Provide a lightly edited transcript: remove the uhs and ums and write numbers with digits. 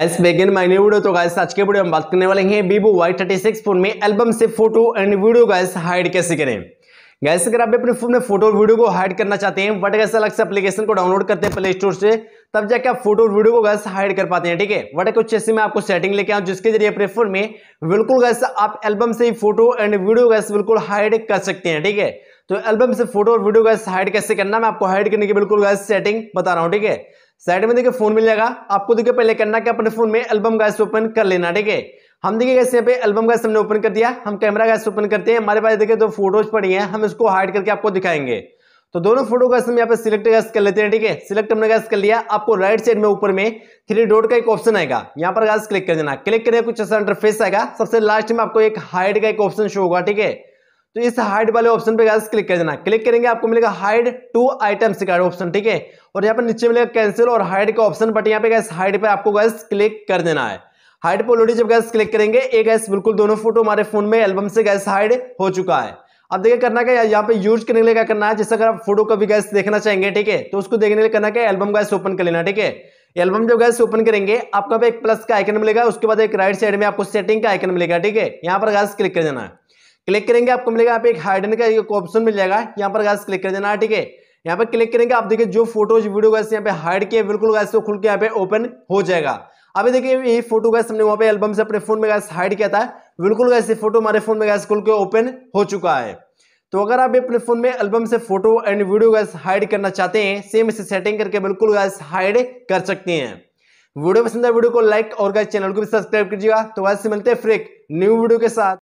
Guys back in my new video. तो guys आज के वीडियो हम बात करने वाले हैं वीवो Y36 फोन में एल्बम से photo and video guys hide कैसे करें। गाइस अगर आप अपने फोन में फोटो और वीडियो को हाइड करना चाहते हैं बट गाइस अलग से एप्लीकेशन को डाउनलोड करते हैं प्ले स्टोर से, तब जाके आप फोटो और वीडियो को गाइस हाइड कर पाते हैं, ठीक है। बट कुछ ऐसे में आपको सेटिंग लेके आओ जिसके जरिए अपने फोन में बिल्कुल गाइस आप एल्बम से फोटो एंड वीडियो गाइस बिल्कुल हाइड कर सकते हैं, ठीक है। तो एल्बम से फोटो और वीडियो गाइस हाइड कैसे करना, मैं आपको हाइड करने की बिल्कुल गाइस सेटिंग बता रहा हूँ, ठीक है। साइड में देखिए फोन मिल जाएगा आपको। देखिए पहले करना कि अपने फोन में एल्बम गाइस ओपन कर लेना, ठीक है। हम देखिए कैसे यहाँ पे एल्बम गाइस हमने ओपन कर दिया। हम कैमरा गाइस ओपन करते हैं, हमारे पास देखिए दो फोटोज पड़ी हैं, हम इसको हाइड करके आपको दिखाएंगे। तो दोनों फोटो गाइस हम यहाँ पे सिलेक्ट गाइस कर लेते हैं, ठीक है। सिलेक्ट हमने गाइस कर लिया। आपको राइट साइड में ऊपर में थ्री डॉट का एक ऑप्शन आएगा, यहाँ पर गाइस क्लिक कर देना। क्लिक करें कुछ ऐसा इंटरफेस आएगा, सबसे लास्ट में आपको एक हाइड का एक ऑप्शन शो होगा, ठीक है। तो इस हाइड वाले ऑप्शन पे गाइस क्लिक कर देना। क्लिक करेंगे आपको मिलेगा हाइड टू आइटम्स का ऑप्शन, ठीक है। और यहाँ पर नीचे मिलेगा कैंसिल और हाइड का ऑप्शन, बट यहाँ पे गाइस हाइड पे आपको गाइस क्लिक कर देना है। हाइड पे ऑलरेडी जब गाइस क्लिक करेंगे एक गाइस बिल्कुल दोनों फोटो हमारे फोन में एल्बम से गाइस हाइड हो चुका है। अब देखिए करना क्या, यहाँ पे यूज करने के लिए क्या करना है, जैसे अगर आप फोटो का भी गाइस देखना चाहेंगे, ठीक है, तो उसको देखने के लिए करना क्या, एल्बम गाइस ओपन कर लेना, ठीक है। एल्बम जब गाइस ओपन करेंगे आपको एक प्लस का आइकन मिलेगा, उसके बाद एक राइट साइड में आपको सेटिंग का आइकन मिलेगा, ठीक है। यहाँ पर गाइस क्लिक कर देना है। क्लिक करेंगे आपको मिलेगा यहाँ पे एक हाइडन का एक ऑप्शन मिल जाएगा, यहाँ पर गाइस क्लिक कर देना है, ठीक है। यहाँ पर क्लिक करेंगे आप देखिए जो फोटोज वीडियो गाइस यहाँ पे हाइड किए बिल्कुल गाइस तो खुल के यहाँ पे ओपन हो जाएगा। अभी देखिए ये फोटो गाइस हमने वहाँ पे एल्बम से अपने फोन में गाइस हाइड किया था, बिल्कुल गाइस ये फोटो हमारे फोन में गाइस खुल के ओपन हो चुका है। तो अगर आप अपने फोन में एल्बम से photo and video guys hide करना चाहते हैं, सेम इसे सेटिंग करके बिल्कुल गाइस हाइड कर सकते हैं। वीडियो पसंद है वीडियो को लाइक और गाइस चैनल को भी सब्सक्राइब कीजिएगा। तो गाइस मिलते हैं फिर एक न्यू वीडियो के साथ।